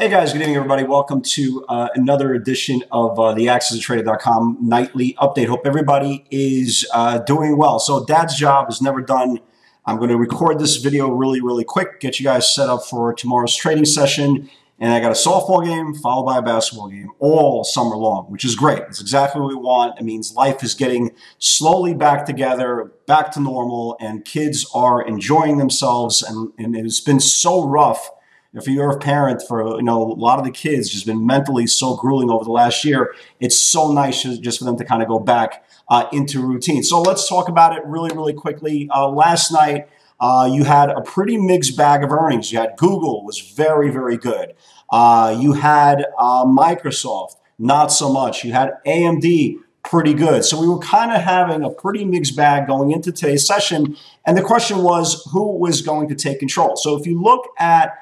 Hey guys, good evening everybody. Welcome to another edition of the AccessATrader.com nightly update. Hope everybody is doing well. So Dad's job is never done. I'm going to record this video really quick, get you guys set up for tomorrow's trading session. And I got a softball game followed by a basketball game all summer long, which is great. It's exactly what we want. It means life is getting slowly back together, back to normal, and kids are enjoying themselves. And it's been so rough. If you're a parent for, you know, a lot of the kids just been mentally so grueling over the last year, it's so nice just for them to kind of go back into routine. So let's talk about it really quickly. Last night, you had a pretty mixed bag of earnings. You had Google was very good. You had Microsoft, not so much. You had AMD, pretty good. So we were kind of having a pretty mixed bag going into today's session. And the question was, who was going to take control? So if you look at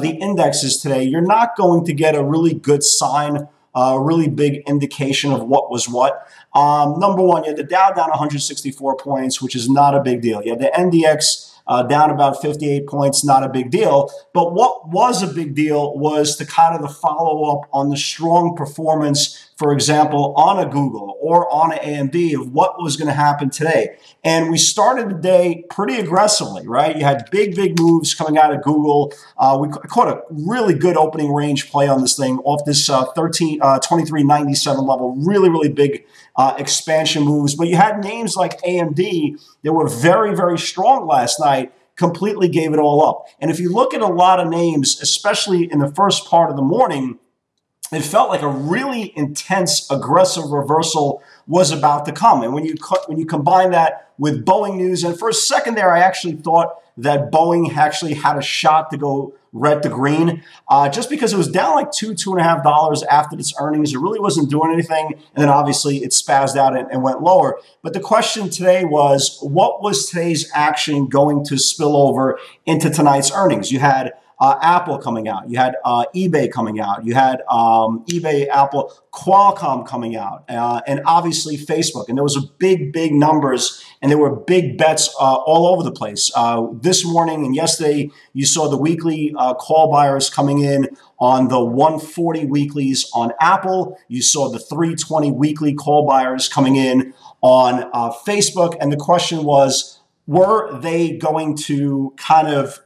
the indexes today, you're not going to get a really good sign, a really big indication of what was what. Number one, you had the Dow down 164 points, which is not a big deal. You had the NDX down about 58 points, not a big deal. But what was a big deal was the kind of the follow-up on the strong performance, for example, on a Google or on an AMD of what was going to happen today. And we started the day pretty aggressively, right? You had big moves coming out of Google. We caught a really good opening range play on this thing off this 2397 level, really big expansion moves. But you had names like AMD that were very strong last night, completely gave it all up. And if you look at a lot of names, especially in the first part of the morning, it felt like a really intense, aggressive reversal was about to come. And when you combine that with Boeing news, and for a second there, I actually thought that Boeing actually had a shot to go red to green, just because it was down like $2.50 after its earnings. It really wasn't doing anything. And then obviously it spazzed out and went lower. But the question today was, what was today's action going to spill over into tonight's earnings? You had Apple coming out. You had eBay coming out. You had eBay, Apple, Qualcomm coming out, and obviously Facebook. And there was a big numbers, and there were big bets all over the place. This morning and yesterday, you saw the weekly call buyers coming in on the 140 weeklies on Apple. You saw the 320 weekly call buyers coming in on Facebook. And the question was, were they going to kind of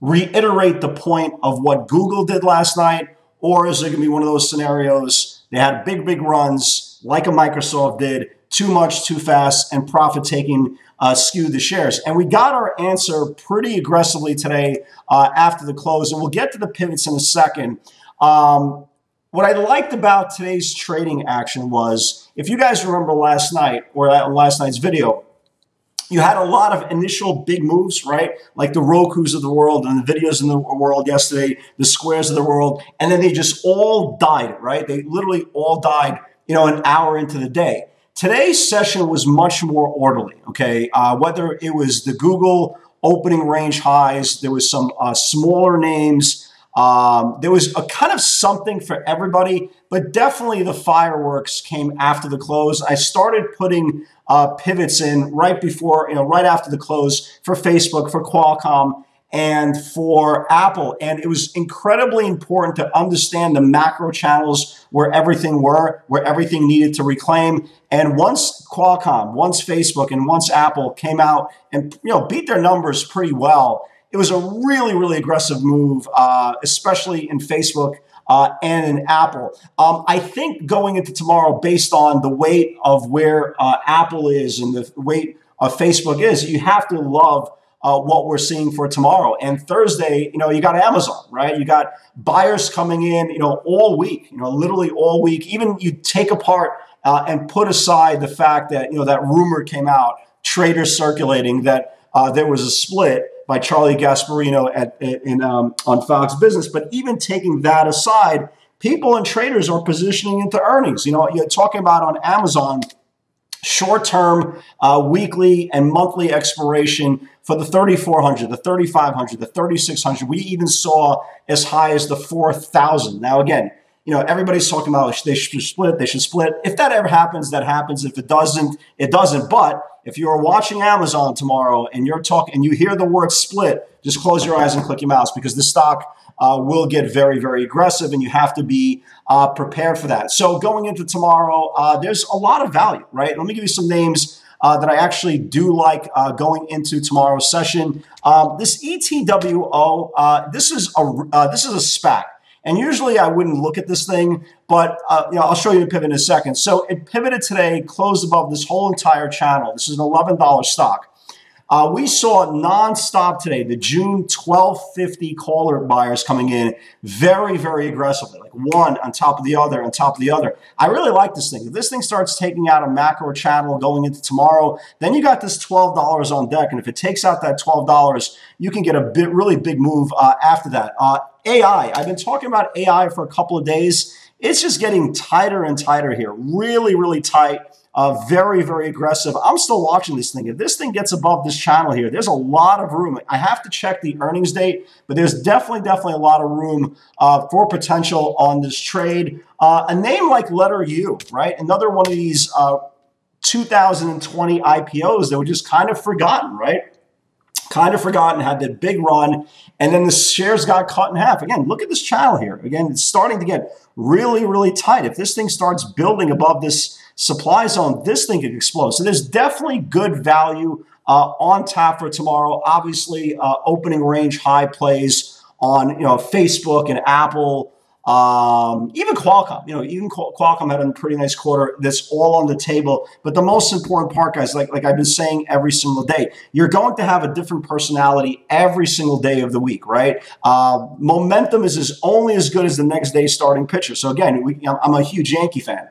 reiterate the point of what Google did last night, or is it going to be one of those scenarios? They had big runs like a Microsoft did, too much, too fast, and profit taking skewed the shares. And we got our answer pretty aggressively today after the close, and we'll get to the pivots in a second. What I liked about today's trading action was, if you guys remember last night or last night's video, you had a lot of initial big moves, right? Like the Rokus of the world and the videos in the world yesterday, the Squares of the world, and then they just all died, right? They literally all died, you know, an hour into the day. Today's session was much more orderly, okay? Whether it was the Google opening range highs, there was some smaller names. There was a kind of something for everybody, but definitely the fireworks came after the close. I started putting pivots in right before, you know, right after the close for Facebook, for Qualcomm, and for Apple. And it was incredibly important to understand the macro channels where everything needed to reclaim. And once Qualcomm, once Facebook, and once Apple came out and, you know, beat their numbers pretty well, it was a really aggressive move, especially in Facebook and in Apple. I think going into tomorrow, based on the weight of where Apple is and the weight of Facebook is, you have to love what we're seeing for tomorrow. And Thursday, you know, you got Amazon, right? You got buyers coming in, you know, all week, you know, literally all week. Even you take apart and put aside the fact that, you know, that rumor came out, traders circulating that there was a split by Charlie Gasparino on Fox Business. But even taking that aside, people and traders are positioning into earnings. You know, you're talking about on Amazon, short-term weekly and monthly expiration for the 3,400, the 3,500, the 3,600. We even saw as high as the 4,000. Now, again, you know, everybody's talking about they should split, they should split. If that ever happens, that happens. If it doesn't, it doesn't. But if you're watching Amazon tomorrow and you're talking and you hear the word split, just close your eyes and click your mouse, because the stock will get very, very aggressive, and you have to be prepared for that. So going into tomorrow, there's a lot of value, right? Let me give you some names that I actually do like going into tomorrow's session. This ETWO, this is a SPAC. And usually I wouldn't look at this thing, but you know, I'll show you the pivot in a second. So it pivoted today, closed above this whole entire channel. This is an $11 stock. We saw nonstop today, the June 1250 caller buyers coming in very, very aggressively, like one on top of the other, on top of the other. I really like this thing. If this thing starts taking out a macro channel going into tomorrow, then you got this $12 on deck. And if it takes out that $12, you can get a really big move after that. AI, I've been talking about AI for a couple of days. It's just getting tighter and tighter here, really, really tight. Very, very aggressive. I'm still watching this thing. If this thing gets above this channel here, there's a lot of room. I have to check the earnings date, but there's definitely a lot of room for potential on this trade. A name like Letter U, right? Another one of these 2020 IPOs that were just kind of forgotten, right? Kind of forgotten, had that big run, and then the shares got cut in half. Again, look at this channel here. Again, it's starting to get really, really tight. If this thing starts building above this supply zone, this thing could explode. So there's definitely good value on tap for tomorrow. Obviously, opening range high plays on, you know, Facebook and Apple, even Qualcomm. You know, even Qualcomm had a pretty nice quarter. That's all on the table. But the most important part, guys, like I've been saying every single day, you're going to have a different personality every single day of the week, right? Momentum is only as good as the next day's starting pitcher. So again, I'm a huge Yankee fan.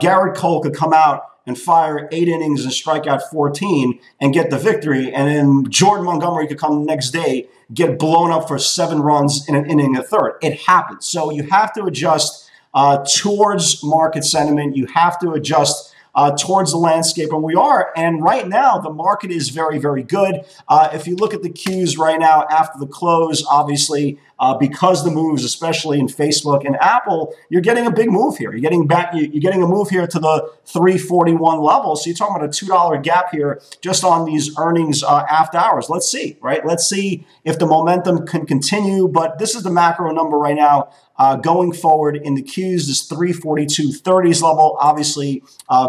Garrett Cole could come out and fire 8 innings and strike out 14 and get the victory. And then Jordan Montgomery could come the next day, get blown up for 7 runs in an inning and a third. It happens. So you have to adjust towards market sentiment. You have to adjust towards the landscape, and we are. And right now, the market is very, very good. If you look at the cues right now after the close, obviously, because the moves, especially in Facebook and Apple, you're getting a big move here. You're getting back. You're getting a move here to the 341 level. So you're talking about a $2 gap here just on these earnings after hours. Let's see, right? Let's see if the momentum can continue. But this is the macro number right now. Going forward in the cues, this 342.30s level, obviously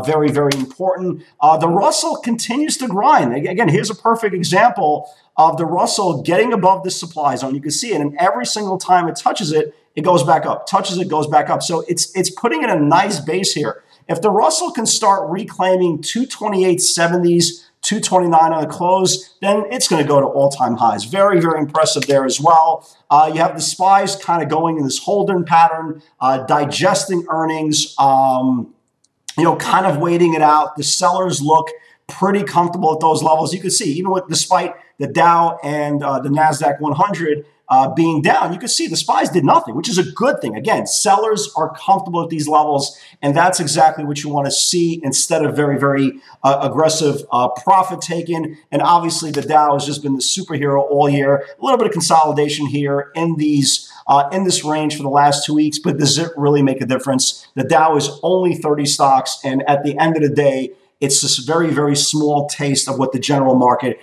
very, very important. The Russell continues to grind. Again, here's a perfect example of the Russell getting above this supply zone. You can see it, and every single time it touches it, it goes back up. Touches it, goes back up. So it's putting in a nice base here. If the Russell can start reclaiming 228.70s, 229 on the close, then it's going to go to all-time highs. Very, very impressive there as well. You have the SPYs kind of going in this holding pattern, digesting earnings, you know, kind of waiting it out. The sellers look pretty comfortable at those levels. You can see, even with despite the Dow and the NASDAQ 100 being down, you can see the SPYs did nothing, which is a good thing. Again, sellers are comfortable at these levels, and that's exactly what you want to see instead of very, very aggressive profit taken. And obviously, the Dow has just been the superhero all year. A little bit of consolidation here in these in this range for the last 2 weeks, but does it really make a difference? The Dow is only 30 stocks, and at the end of the day, it's just very, very small taste of what the general market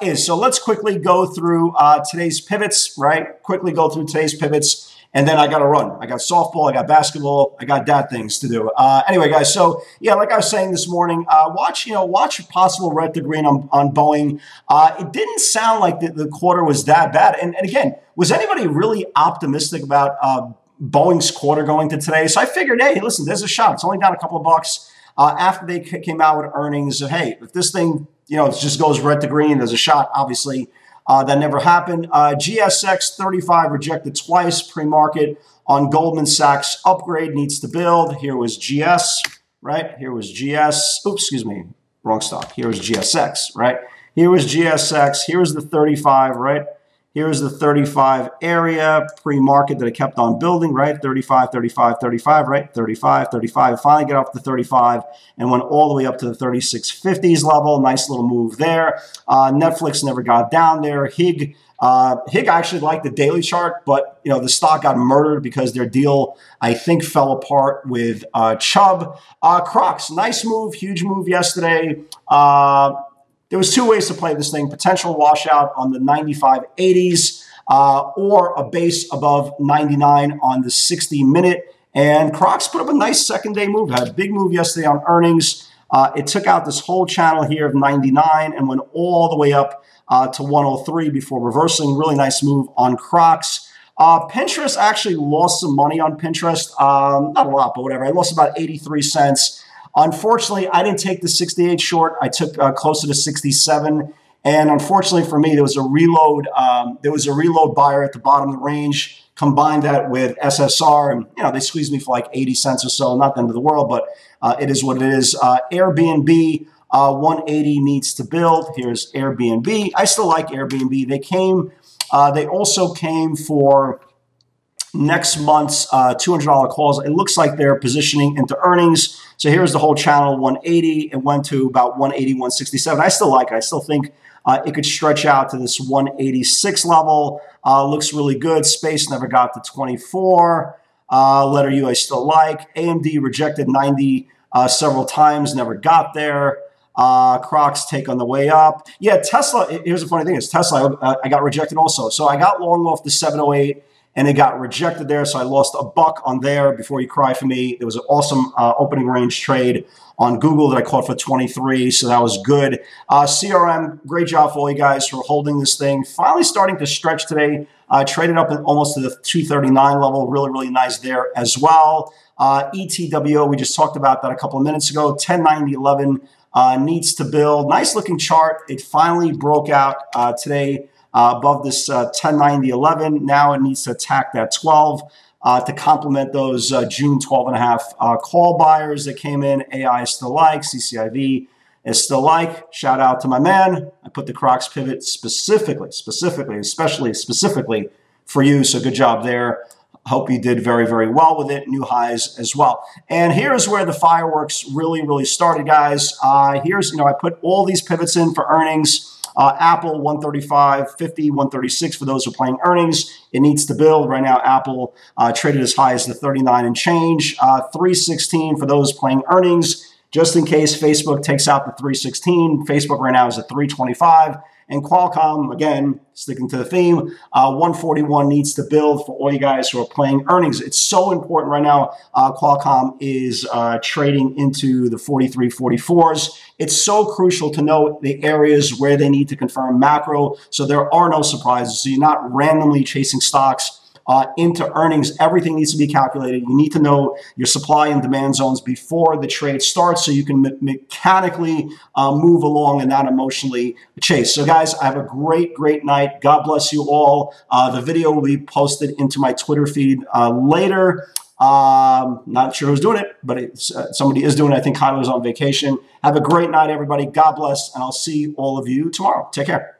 is. So let's quickly go through today's pivots, right? Quickly go through today's pivots, and then I got to run. I got softball, I got basketball, I got dad things to do. Anyway, guys, so yeah, like I was saying this morning, watch a possible red to green on Boeing. It didn't sound like the quarter was that bad. And again, was anybody really optimistic about Boeing's quarter going to today? So I figured, hey, listen, there's a shot. It's only down a couple of bucks. After they came out with earnings, hey, if this thing, you know, just goes red to green, there's a shot. Obviously, that never happened. GSX 35 rejected twice pre-market on Goldman Sachs upgrade needs to build. Here was GS, right? Here was GS. Oops, excuse me, wrong stock. Here was GSX, right? Here was GSX. Here was the 35, right? Here's the 35 area pre-market that I kept on building, right? 35, 35, 35, right? 35, 35. Finally get up to 35 and went all the way up to the 3650s level. Nice little move there. Netflix never got down there. Hig. Hig actually liked the daily chart, but you know the stock got murdered because their deal, I think, fell apart with Chubb. Crocs, nice move, huge move yesterday. There was two ways to play this thing: potential washout on the 95.80s, or a base above 99 on the 60-minute. And Crocs put up a nice second-day move. Had a big move yesterday on earnings. It took out this whole channel here of 99 and went all the way up to 103 before reversing. Really nice move on Crocs. Pinterest, actually lost some money on Pinterest. Not a lot, but whatever. I lost about 83 cents. Unfortunately, I didn't take the 68 short. I took closer to 67. And unfortunately for me, there was a reload. There was a reload buyer at the bottom of the range. Combine that with SSR, and you know they squeezed me for like 80 cents or so. Not the end of the world, but it is what it is. Airbnb, 180 needs to build. Here's Airbnb. I still like Airbnb. They came. They also came for next month's $200 calls. It looks like they're positioning into earnings. So here's the whole channel 180. It went to about 180, 167. I still like it. I still think it could stretch out to this 186 level. Looks really good. Space never got to 24. Letter U I still like. AMD rejected 90 several times. Never got there. Crocs take on the way up. Yeah, Tesla. Here's the funny thing is Tesla, I got rejected also. So I got long off the 708 and it got rejected there. So I lost a buck on there before you cry for me. There was an awesome opening range trade on Google that I caught for 23, so that was good. CRM, great job for all you guys for holding this thing. Finally starting to stretch today. Traded up almost to the 239 level. Really, really nice there as well. ETWO, we just talked about that a couple of minutes ago. 1090.11 needs to build. Nice looking chart. It finally broke out today above this 1090.11. Now it needs to attack that 12. To complement those June 12.5 call buyers that came in. AI is still like, CCIV is still like. Shout out to my man. I put the Crocs pivot especially specifically for you. So good job there. Hope you did very, very well with it. New highs as well. And here's where the fireworks really, really started, guys. Here's, you know, I put all these pivots in for earnings. Apple 135.50, 136 for those who are playing earnings. It needs to build. Right now, Apple traded as high as the 39 and change. 316 for those playing earnings. Just in case Facebook takes out the 316. Facebook right now is at 325. And Qualcomm, again, sticking to the theme, 141 needs to build for all you guys who are playing earnings. It's so important right now. Qualcomm is trading into the 4344s. It's so crucial to know the areas where they need to confirm macro, so there are no surprises. So you're not randomly chasing stocks into earnings. Everything needs to be calculated. You need to know your supply and demand zones before the trade starts so you can mechanically move along and not emotionally chase. So guys, I have a great, great night. God bless you all. The video will be posted into my Twitter feed later. Not sure who's doing it, but it's, somebody is doing it. I think Kyler's on vacation. Have a great night, everybody. God bless, and I'll see all of you tomorrow. Take care.